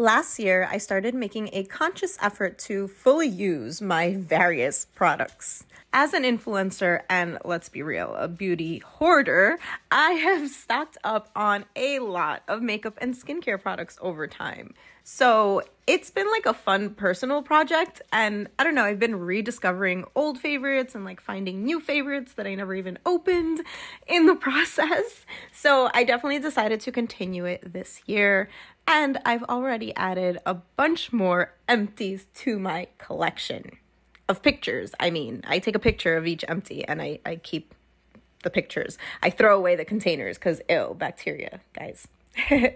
Last year, I started making a conscious effort to fully use my various products. As an influencer and, let's be real, a beauty hoarder, I have stocked up on a lot of makeup and skincare products over time. So it's been like a fun personal project, and I don't know, I've been rediscovering old favorites and like finding new favorites that I never even opened in the process. So I definitely decided to continue it this year, and I've already added a bunch more empties to my collection of pictures. I mean, I take a picture of each empty and I keep the pictures. I throw away the containers because, ew, bacteria, guys.